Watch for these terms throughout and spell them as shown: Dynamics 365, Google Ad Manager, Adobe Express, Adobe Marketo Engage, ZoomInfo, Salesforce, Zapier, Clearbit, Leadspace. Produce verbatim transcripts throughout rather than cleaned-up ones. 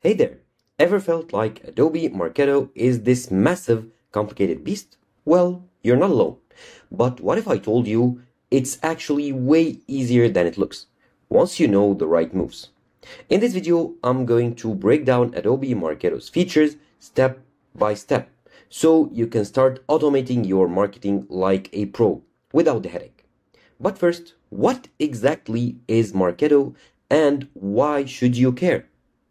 Hey there! Ever felt like Adobe Marketo is this massive, complicated beast? Well, you're not alone. But what if I told you it's actually way easier than it looks, once you know the right moves? In this video, I'm going to break down Adobe Marketo's features step by step, so you can start automating your marketing like a pro, without the headache. But first, what exactly is Marketo and why should you care?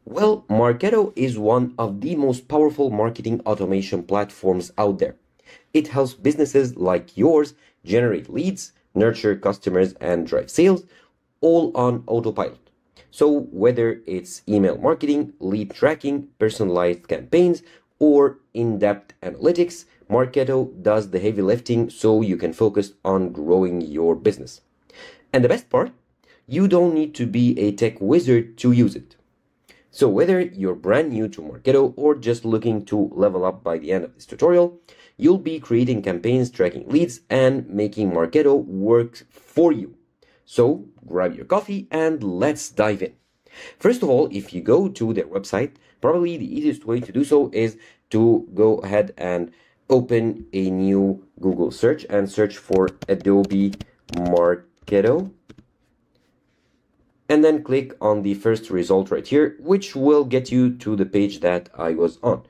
Well, Marketo is one of the most powerful marketing automation platforms out there. It helps businesses like yours generate leads, nurture customers, and drive sales, all on autopilot. So whether it's email marketing, lead tracking, personalized campaigns, or in-depth analytics, Marketo does the heavy lifting so you can focus on growing your business. And the best part, you don't need to be a tech wizard to use it. So whether you're brand new to Marketo or just looking to level up by the end of this tutorial, you'll be creating campaigns, tracking leads, and making Marketo work for you. So grab your coffee and let's dive in. First of all, if you go to their website, probably the easiest way to do so is to go ahead and open a new Google search and search for Adobe Marketo. And then click on the first result right here, which will get you to the page that I was on.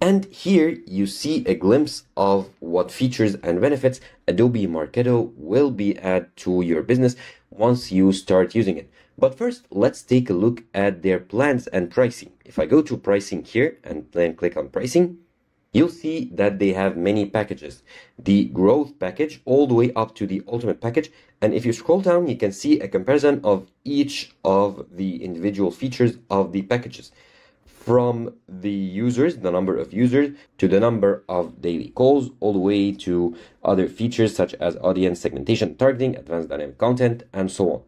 And here you see a glimpse of what features and benefits Adobe Marketo will be add to your business once you start using it. But first, let's take a look at their plans and pricing. If I go to pricing here and then click on pricing, you'll see that they have many packages, the growth package all the way up to the ultimate package. And if you scroll down, you can see a comparison of each of the individual features of the packages, from the users, the number of users, to the number of daily calls, all the way to other features such as audience segmentation, targeting, advanced dynamic content, and so on.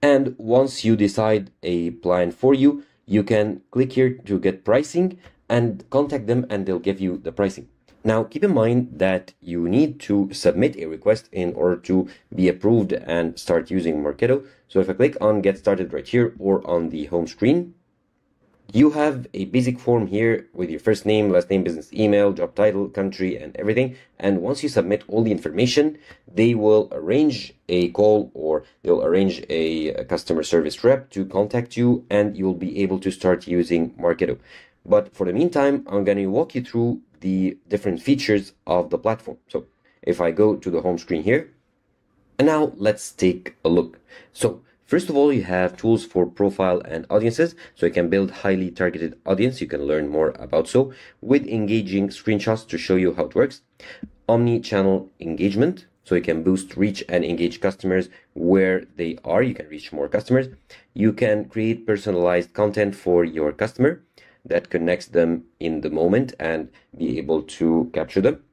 And once you decide a plan for you, you can click here to get pricing and contact them and they'll give you the pricing. Now, keep in mind that you need to submit a request in order to be approved and start using Marketo. So if I click on Get Started right here or on the home screen, you have a basic form here with your first name, last name, business email, job title, country, and everything. And once you submit all the information, they will arrange a call or they'll arrange a, a customer service rep to contact you and you'll be able to start using Marketo. But for the meantime, I'm going to walk you through the different features of the platform. So if I go to the home screen here, and now let's take a look. So first of all, you have tools for profile and audiences. So you can build highly targeted audience. You can learn more about so with engaging screenshots to show you how it works. Omni-channel engagement. So you can boost reach and engage customers where they are. You can reach more customers. You can create personalized content for your customer that connects them in the moment and be able to capture them.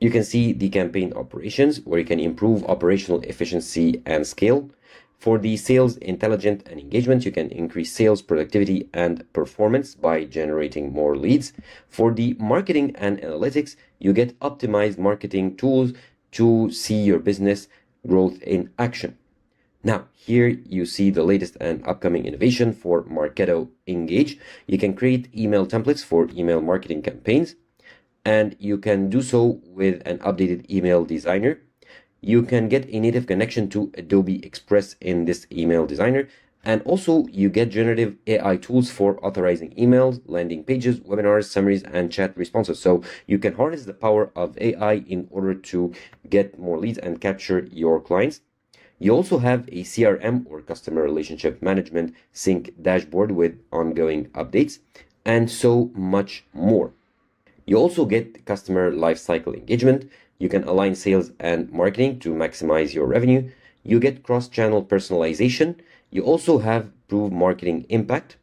You can see the campaign operations where you can improve operational efficiency and scale. For the sales intelligence and engagement, you can increase sales productivity and performance by generating more leads. For the marketing and analytics, you get optimized marketing tools to see your business growth in action. Now, here you see the latest and upcoming innovation for Marketo Engage. You can create email templates for email marketing campaigns, and you can do so with an updated email designer. You can get a native connection to Adobe Express in this email designer, and also you get generative A I tools for authorizing emails, landing pages, webinars, summaries, and chat responses. So you can harness the power of A I in order to get more leads and capture your clients. You also have a C R M or customer relationship management sync dashboard with ongoing updates and so much more. You also get customer lifecycle engagement. You can align sales and marketing to maximize your revenue. You get cross-channel personalization. You also have proof marketing impact.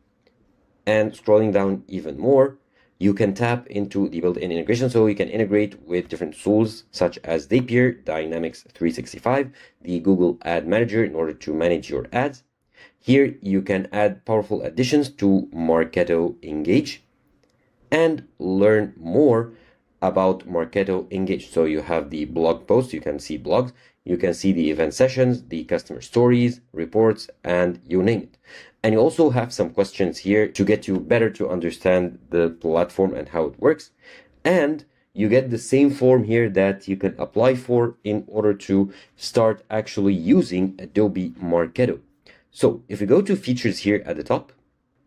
And scrolling down even more, you can tap into the built-in integration, so you can integrate with different tools such as Zapier, Dynamics three sixty-five, the Google Ad Manager in order to manage your ads. Here you can add powerful additions to Marketo Engage and learn more about Marketo Engage. So you have the blog posts, you can see blogs, you can see the event sessions, the customer stories, reports, and you name it. And you also have some questions here to get you better to understand the platform and how it works. And you get the same form here that you can apply for in order to start actually using Adobe Marketo. So if you go to features here at the top,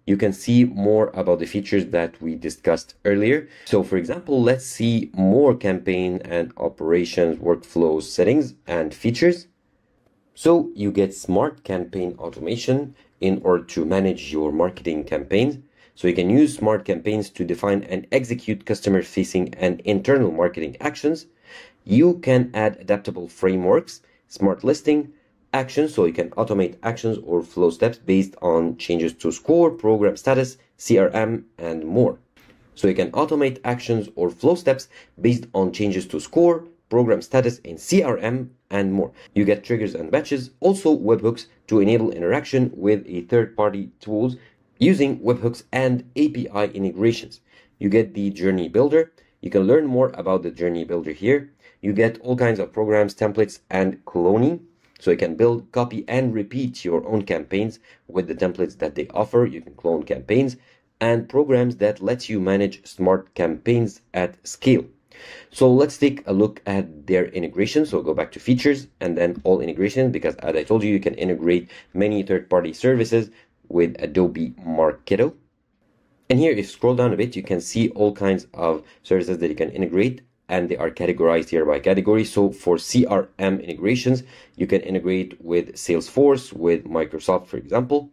you can see more about the features that we discussed earlier. So for example, let's see more campaign and operations, workflows, settings, and features. So you get smart campaign automation in order to manage your marketing campaigns. So you can use smart campaigns to define and execute customer-facing and internal marketing actions. You can add adaptable frameworks, smart listing, actions, so you can automate actions or flow steps based on changes to score, program status, C R M, and more. So you can automate actions or flow steps based on changes to score, program status, and C R M, and more. You get triggers and batches, also webhooks to enable interaction with a third-party tools using webhooks and A P I integrations. You get the Journey Builder. You can learn more about the Journey Builder here. You get all kinds of programs, templates, and cloning. So you can build, copy, and repeat your own campaigns with the templates that they offer. You can clone campaigns and programs that lets you manage smart campaigns at scale. So let's take a look at their integration. So go back to features and then all integrations, because as I told you, you can integrate many third-party services with Adobe Marketo. And here, if you scroll down a bit, you can see all kinds of services that you can integrate, and they are categorized here by category. So for C R M integrations, you can integrate with Salesforce, with Microsoft, for example.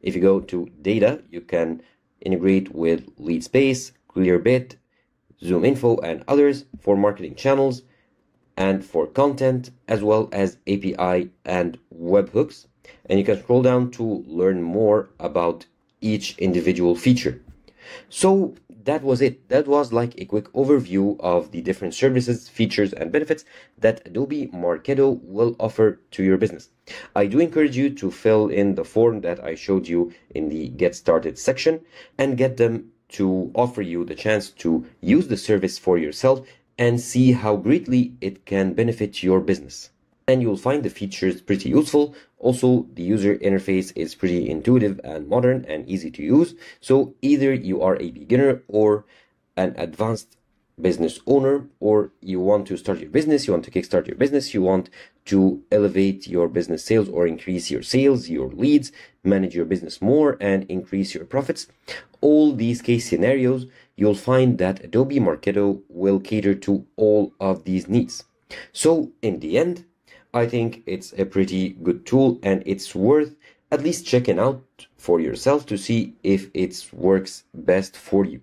If you go to data, you can integrate with Leadspace, Clearbit, ZoomInfo, and others for marketing channels and for content, as well as A P I and webhooks. And you can scroll down to learn more about each individual feature. So that was it. That was like a quick overview of the different services, features, and benefits that Adobe Marketo will offer to your business. I do encourage you to fill in the form that I showed you in the Get Started section and get them to offer you the chance to use the service for yourself and see how greatly it can benefit your business. And you'll find the features pretty useful. Also, the user interface is pretty intuitive and modern and easy to use. So either you are a beginner or an advanced business owner, or you want to start your business, you want to kickstart your business, you want to elevate your business sales or increase your sales, your leads, manage your business more, and increase your profits. All these case scenarios, you'll find that Adobe Marketo will cater to all of these needs. So in the end, I think it's a pretty good tool, and it's worth at least checking out for yourself to see if it works best for you.